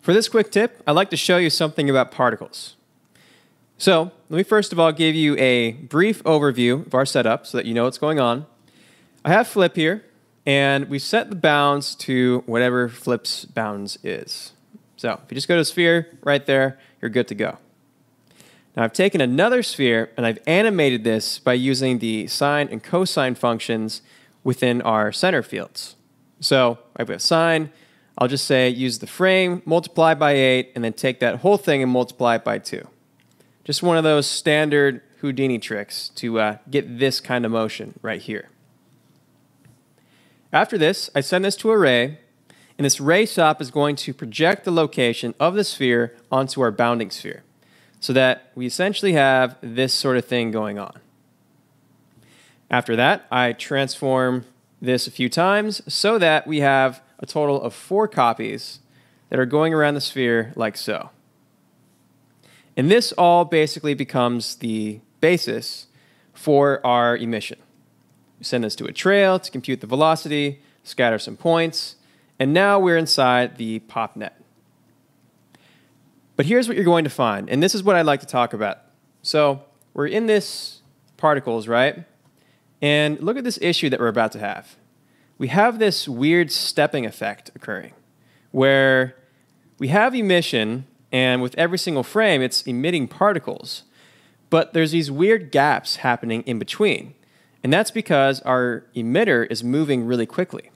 For this quick tip, I'd like to show you something about particles. So let me first of all give you a brief overview of our setup so that you know what's going on. I have flip here, and we set the bounds to whatever flip's bounds is. So if you just go to sphere right there, you're good to go. Now I've taken another sphere, and I've animated this by using the sine and cosine functions within our center fields. So right, we have sine. I'll just say use the frame, multiply by 8, and then take that whole thing and multiply it by 2. Just one of those standard Houdini tricks to get this kind of motion right here. After this, I send this to a ray, and this ray stop is going to project the location of the sphere onto our bounding sphere, so that we essentially have this sort of thing going on. After that, I transform this a few times so that we have a total of 4 copies that are going around the sphere like so. And this all basically becomes the basis for our emission. We send this to a trail to compute the velocity, scatter some points, and now we're inside the POP net. But here's what you're going to find, and this is what I'd like to talk about. So we're in this particles, right? And look at this issue that we're about to have. We have this weird stepping effect occurring, where we have emission, and with every single frame, it's emitting particles. But there's these weird gaps happening in between. And that's because our emitter is moving really quickly.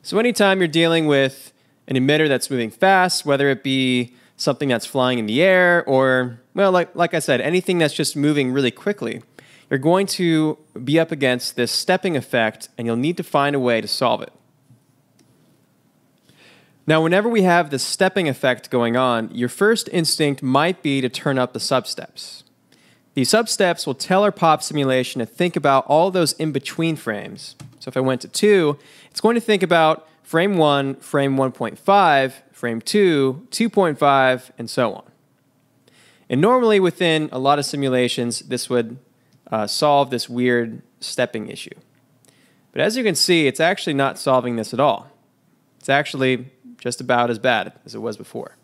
So anytime you're dealing with an emitter that's moving fast, whether it be something that's flying in the air or, well, like I said, anything that's just moving really quickly, you're going to be up against this stepping effect, and you'll need to find a way to solve it. Now, whenever we have this stepping effect going on, your first instinct might be to turn up the substeps. These substeps will tell our POP simulation to think about all those in-between frames. So if I went to 2, it's going to think about frame 1, frame 1.5, frame 2, 2.5, and so on. And normally within a lot of simulations, this would solve this weird stepping issue. But as you can see, it's actually not solving this at all. It's actually just about as bad as it was before.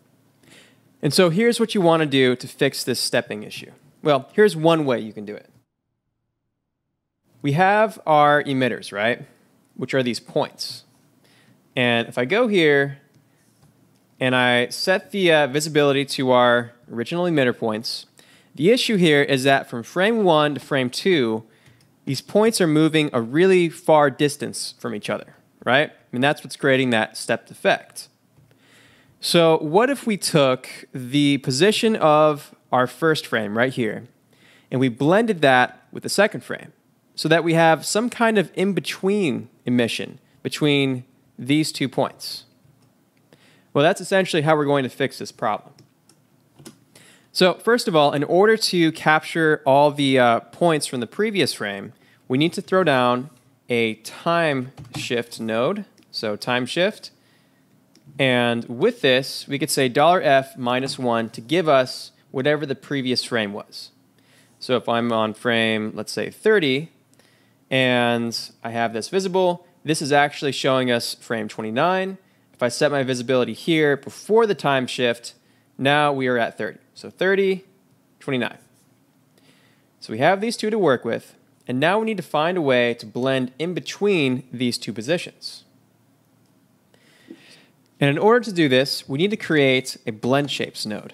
And so here's what you want to do to fix this stepping issue. Well, here's one way you can do it. We have our emitters, right? Which are these points. And if I go here and I set the visibility to our original emitter points, the issue here is that from frame 1 to frame 2, these points are moving a really far distance from each other, right? I mean, that's what's creating that stepped effect. So what if we took the position of our first frame right here, and we blended that with the second frame so that we have some kind of in-between emission between these two points? Well, that's essentially how we're going to fix this problem. So first of all, in order to capture all the points from the previous frame, we need to throw down a time shift node, so time shift. And with this, we could say $f -1 to give us whatever the previous frame was. So if I'm on frame, let's say 30, and I have this visible, this is actually showing us frame 29. If I set my visibility here before the time shift, now we are at 30. So 30, 29. So we have these two to work with, and now we need to find a way to blend in between these two positions. And in order to do this, we need to create a blend shapes node.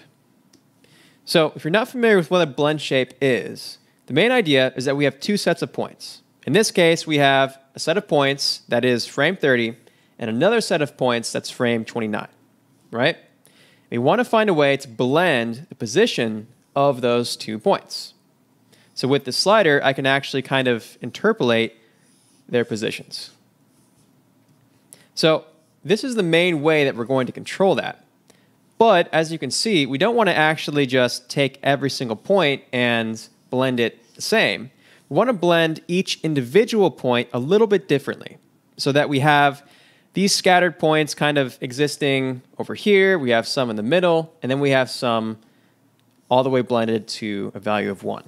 So if you're not familiar with what a blend shape is, the main idea is that we have two sets of points. In this case, we have a set of points that is frame 30 and another set of points that's frame 29, right? We want to find a way to blend the position of those two points. So with the slider, I can actually kind of interpolate their positions. So this is the main way that we're going to control that. But as you can see, we don't want to actually just take every single point and blend it the same. We want to blend each individual point a little bit differently so that we have these scattered points kind of existing over here. We have some in the middle, and then we have some all the way blended to a value of 1.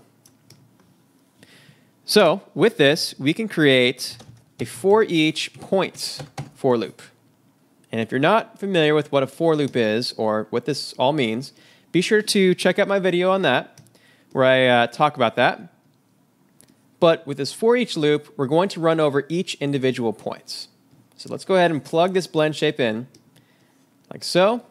So with this, we can create a for each point for loop. And if you're not familiar with what a for loop is or what this all means, be sure to check out my video on that, where I talk about that. But with this for each loop, we're going to run over each individual points. So let's go ahead and plug this blend shape in, like so.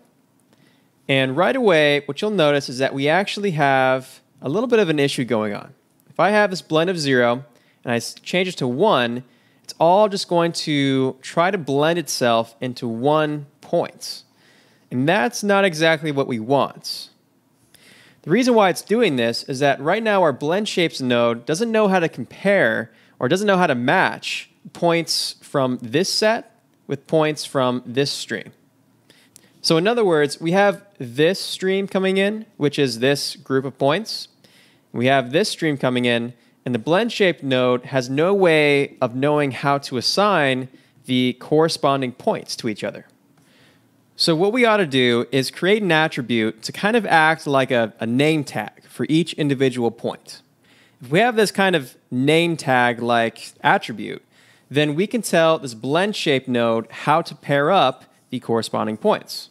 And right away, what you'll notice is that we actually have a little bit of an issue going on. If I have this blend of 0 and I change it to 1, it's all just going to try to blend itself into 1 point. And that's not exactly what we want. The reason why it's doing this is that right now our blend shapes node doesn't know how to compare or doesn't know how to match points from this set with points from this stream. So in other words, we have this stream coming in, which is this group of points. We have this stream coming in, and the blend shape node has no way of knowing how to assign the corresponding points to each other. So what we ought to do is create an attribute to kind of act like a name tag for each individual point. If we have this kind of name tag-like attribute, then we can tell this blend shape node how to pair up the corresponding points.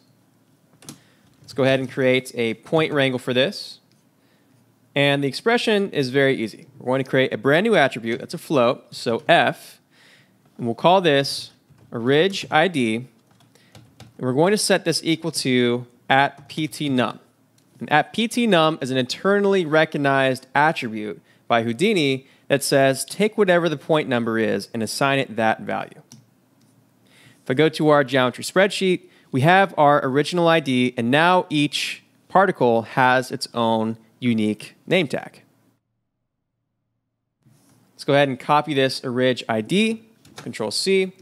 Let's go ahead and create a point wrangle for this. And the expression is very easy. We're going to create a brand new attribute that's a float, so f, and we'll call this ridge ID. We're going to set this equal to @ptnum. And @ptnum is an internally recognized attribute by Houdini that says take whatever the point number is and assign it that value. If I go to our geometry spreadsheet, we have our original ID, and now each particle has its own unique name tag. Let's go ahead and copy this ridge ID, Control-C.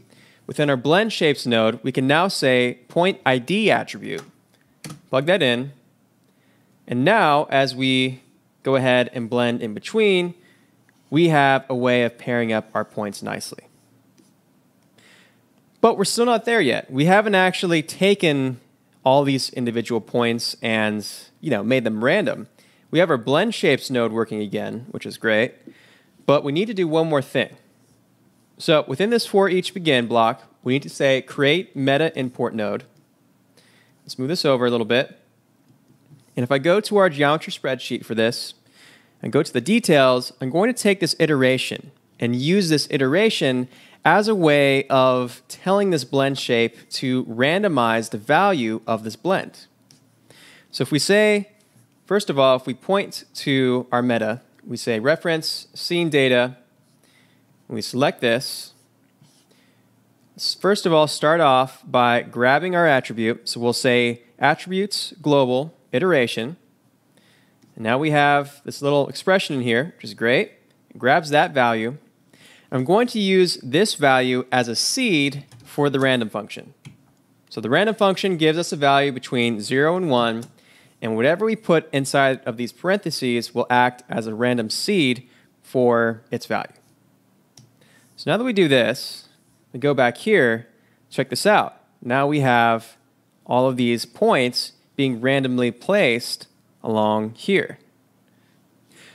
Within our blend shapes node, we can now say point ID attribute, plug that in. And now as we go ahead and blend in between, we have a way of pairing up our points nicely. But we're still not there yet. We haven't actually taken all these individual points and, you know, made them random. We have our blend shapes node working again, which is great, but we need to do one more thing. So within this for each begin block, we need to say create meta import node. Let's move this over a little bit. And if I go to our geometry spreadsheet for this and go to the details, I'm going to take this iteration and use this iteration as a way of telling this blend shape to randomize the value of this blend. So if we say, first of all, if we point to our meta, we say reference scene data. We select this. Let's first of all start off by grabbing our attribute. So we'll say attributes global iteration. And now we have this little expression in here, which is great. It grabs that value. I'm going to use this value as a seed for the random function. So the random function gives us a value between 0 and 1, and whatever we put inside of these parentheses will act as a random seed for its value. So now that we do this, we go back here, check this out. Now we have all of these points being randomly placed along here.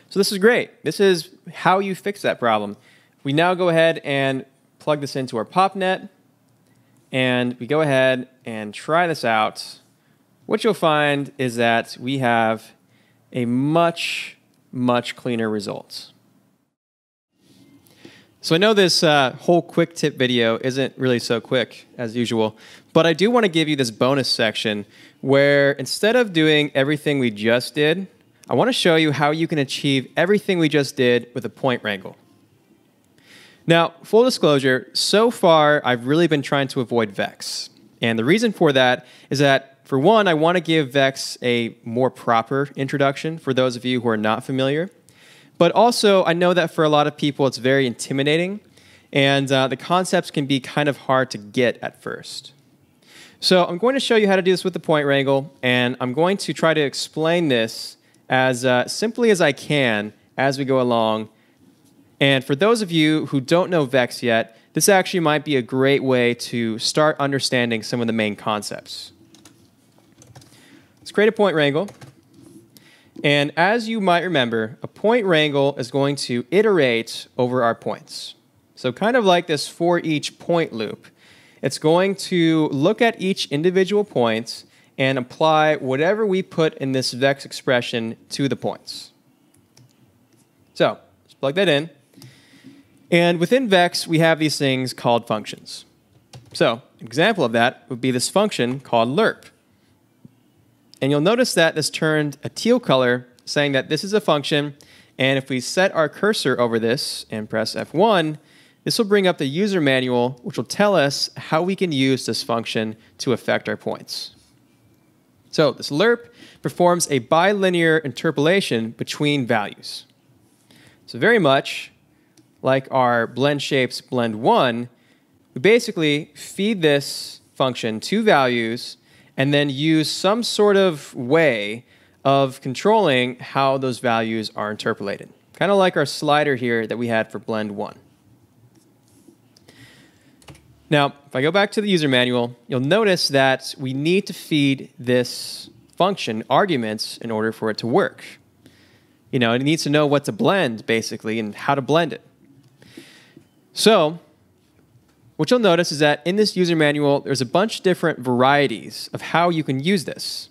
So this is great. This is how you fix that problem. We now go ahead and plug this into our POP net, and we go ahead and try this out. What you'll find is that we have a much, much cleaner result. So I know this whole quick tip video isn't really so quick as usual, but I do want to give you this bonus section where instead of doing everything we just did, I want to show you how you can achieve everything we just did with a point wrangle. Now, full disclosure, so far I've really been trying to avoid VEX. And the reason for that is that, for one, I want to give VEX a more proper introduction for those of you who are not familiar. But also, I know that for a lot of people, it's very intimidating, and the concepts can be kind of hard to get at first. So I'm going to show you how to do this with the point wrangle, and I'm going to try to explain this as simply as I can as we go along. And for those of you who don't know VEX yet, this actually might be a great way to start understanding some of the main concepts. Let's create a point wrangle. And as you might remember, a point wrangle is going to iterate over our points. So kind of like this for each point loop, It's going to look at each individual point and apply whatever we put in this VEX expression to the points. So let's plug that in. And within VEX, we have these things called functions. So an example of that would be this function called lerp. And you'll notice that this turned a teal color, saying that this is a function. And if we set our cursor over this and press F1, this will bring up the user manual, which will tell us how we can use this function to affect our points. So this lerp performs a bilinear interpolation between values. So very much like our blend shapes blend one, we basically feed this function two values and then use some sort of way of controlling how those values are interpolated. Kind of like our slider here that we had for blend one. Now, if I go back to the user manual, you'll notice that we need to feed this function arguments in order for it to work. You know, it needs to know what to blend, basically, and how to blend it. So what you'll notice is that in this user manual, there's a bunch of different varieties of how you can use this.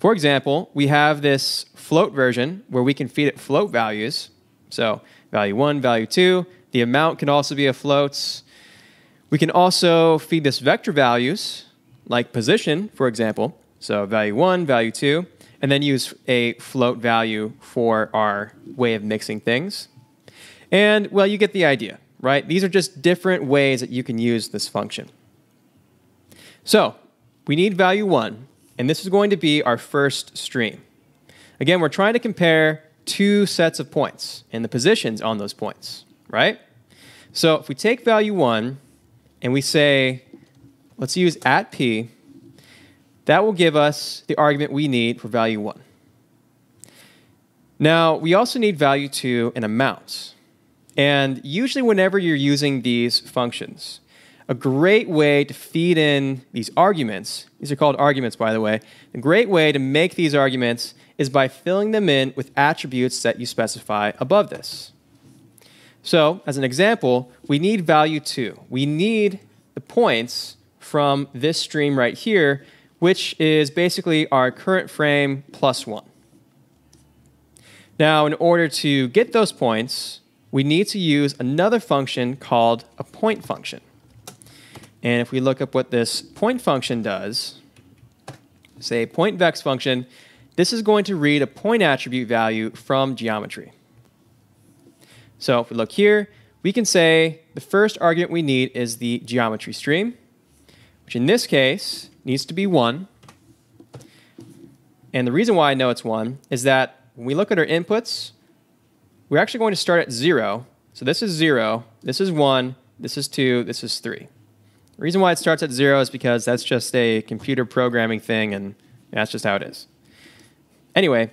For example, we have this float version where we can feed it float values. So value 1, value 2. The amount can also be a float. We can also feed this vector values, like position, for example. So value 1, value 2, and then use a float value for our way of mixing things. And, well, you get the idea, right? These are just different ways that you can use this function. So we need value 1. And this is going to be our first stream. Again, we're trying to compare two sets of points and the positions on those points, right? So if we take value 1 and we say, let's use @p, that will give us the argument we need for value 1. Now, we also need value 2 and amount. And usually whenever you're using these functions, a great way to feed in these arguments, these are called arguments, by the way, a great way to make these arguments is by filling them in with attributes that you specify above this. So as an example, we need value 2. We need the points from this stream right here, which is basically our current frame plus 1. Now, in order to get those points, we need to use another function called a point function. And if we look up what this point function does, say point vex function, this is going to read a point attribute value from geometry. So if we look here, we can say the first argument we need is the geometry stream, which in this case needs to be 1. And the reason why I know it's 1 is that when we look at our inputs, we're actually going to start at 0. So this is 0, this is 1, this is 2, this is 3. The reason why it starts at 0 is because that's just a computer programming thing, and that's just how it is. Anyway,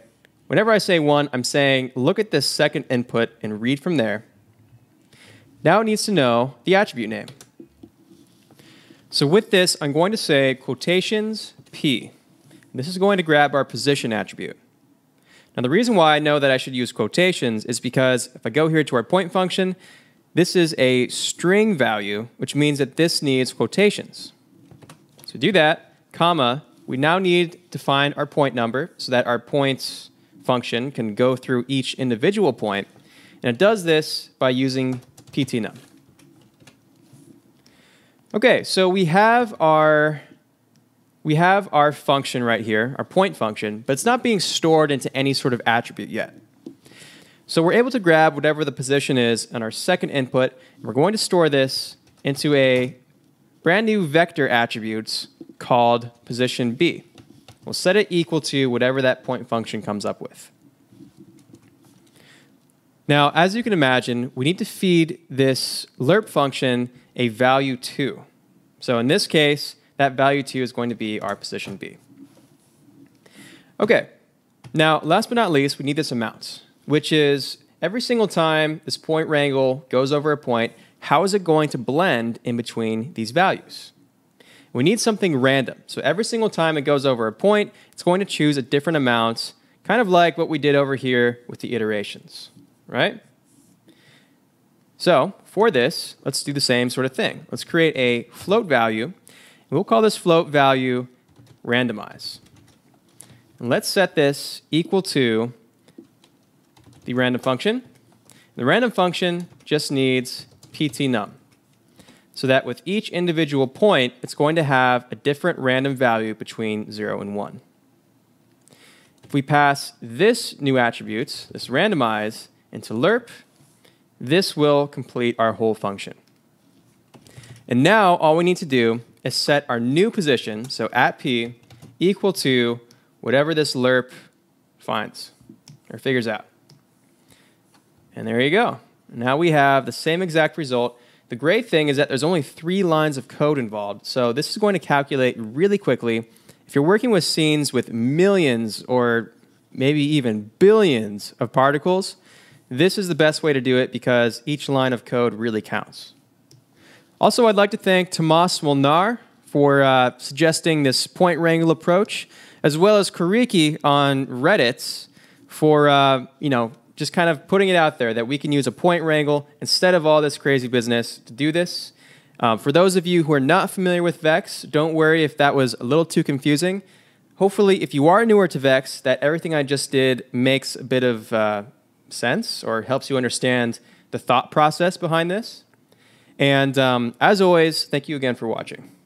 whenever I say 1, I'm saying, look at this second input and read from there. Now it needs to know the attribute name. So with this, I'm going to say quotations P. And this is going to grab our position attribute. Now, the reason why I know that I should use quotations is because if I go here to our point function, this is a string value, which means that this needs quotations. So to do that, comma, we now need to find our point number so that our points function can go through each individual point. And it does this by using ptnum. OK, so we have our function right here, our point function, but it's not being stored into any sort of attribute yet. So we're able to grab whatever the position is on our second input. And we're going to store this into a brand new vector attribute called position B. We'll set it equal to whatever that point function comes up with. Now, as you can imagine, we need to feed this lerp function a value 2. So in this case, that value 2 is going to be our position B. OK. Now, last but not least, we need this amount, which is every single time this point wrangle goes over a point, how is it going to blend in between these values? We need something random. So every single time it goes over a point, it's going to choose a different amount, kind of like what we did over here with the iterations, right? So for this, let's do the same sort of thing. Let's create a float value, and we'll call this float value randomize. And let's set this equal to the random function. The random function just needs ptNum, so that with each individual point, it's going to have a different random value between 0 and 1. If we pass this new attribute, this randomize, into lerp, this will complete our whole function. And now all we need to do is set our new position, so at p, equal to whatever this lerp finds or figures out. And there you go. Now we have the same exact result. The great thing is that there's only 3 lines of code involved, so this is going to calculate really quickly. If you're working with scenes with millions or maybe even billions of particles, this is the best way to do it because each line of code really counts. Also, I'd like to thank Tomas Molnar for suggesting this point wrangle approach, as well as Kariki on Reddit for just kind of putting it out there that we can use a point wrangle instead of all this crazy business to do this. For those of you who are not familiar with VEX, don't worry if that was a little too confusing. Hopefully, if you are newer to VEX, that everything I just did makes a bit of sense or helps you understand the thought process behind this. And as always, thank you again for watching.